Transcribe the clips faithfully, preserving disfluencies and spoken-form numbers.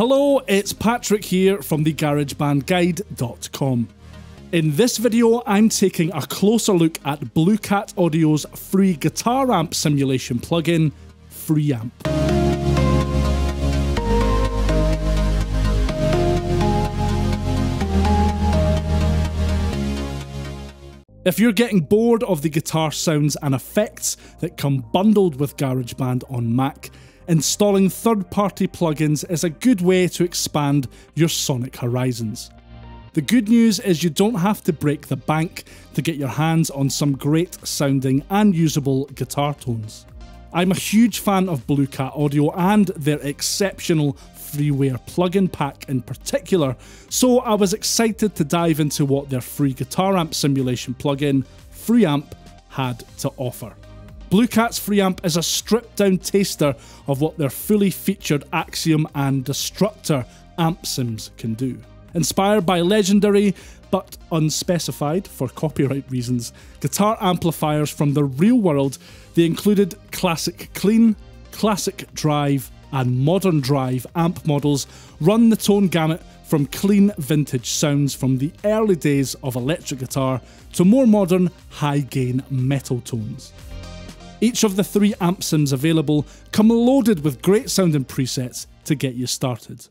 Hello, it's Patrick here from the GarageBandGuide dot com. In this video, I'm taking a closer look at Blue Cat Audio's free guitar amp simulation plugin, FreeAmp. If you're getting bored of the guitar sounds and effects that come bundled with GarageBand on Mac, installing third-party plugins is a good way to expand your sonic horizons. The good news is you don't have to break the bank to get your hands on some great-sounding and usable guitar tones. I'm a huge fan of Blue Cat Audio and their exceptional freeware plugin pack in particular, so I was excited to dive into what their free guitar amp simulation plugin, FreeAmp, had to offer. Blue Cat's Free Amp is a stripped-down taster of what their fully featured Axiom and Destructor amp sims can do. Inspired by legendary, but unspecified for copyright reasons, guitar amplifiers from the real world, they included Classic Clean, Classic Drive, and Modern Drive amp models run the tone gamut from clean vintage sounds from the early days of electric guitar to more modern, high-gain metal tones. Each of the three amp sims available come loaded with great sounding presets to get you started.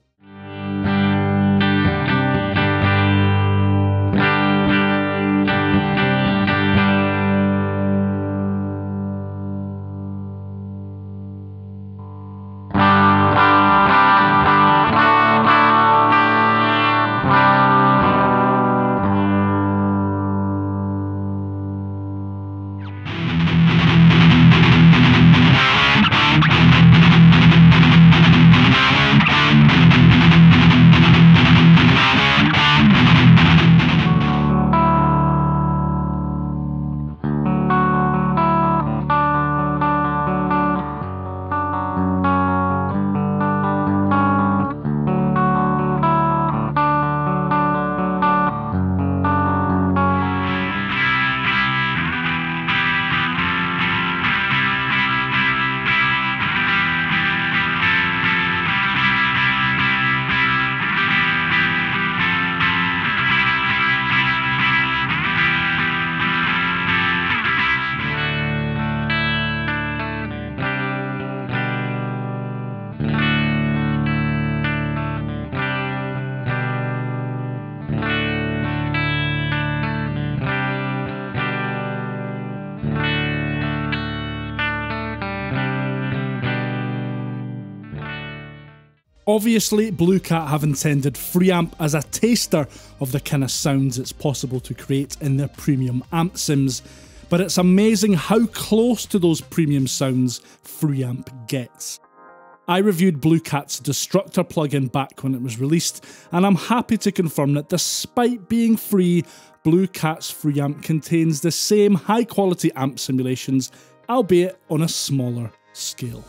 Obviously, Blue Cat have intended FreeAmp as a taster of the kind of sounds it's possible to create in their premium amp sims, but it's amazing how close to those premium sounds FreeAmp gets. I reviewed Blue Cat's Destructor plugin back when it was released, and I'm happy to confirm that despite being free, Blue Cat's FreeAmp contains the same high-quality amp simulations, albeit on a smaller scale.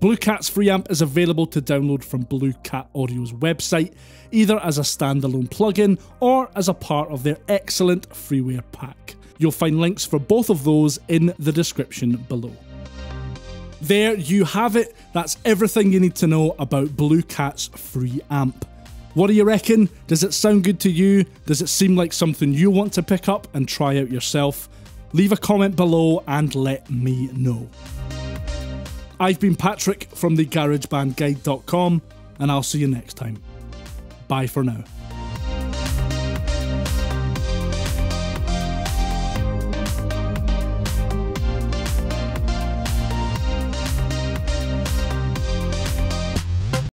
Blue Cat's Free Amp is available to download from Blue Cat Audio's website, either as a standalone plugin or as a part of their excellent freeware pack. You'll find links for both of those in the description below. There you have it. That's everything you need to know about Blue Cat's Free Amp. What do you reckon? Does it sound good to you? Does it seem like something you want to pick up and try out yourself? Leave a comment below and let me know. I've been Patrick from the GarageBand Guide dot com, and I'll see you next time. Bye for now.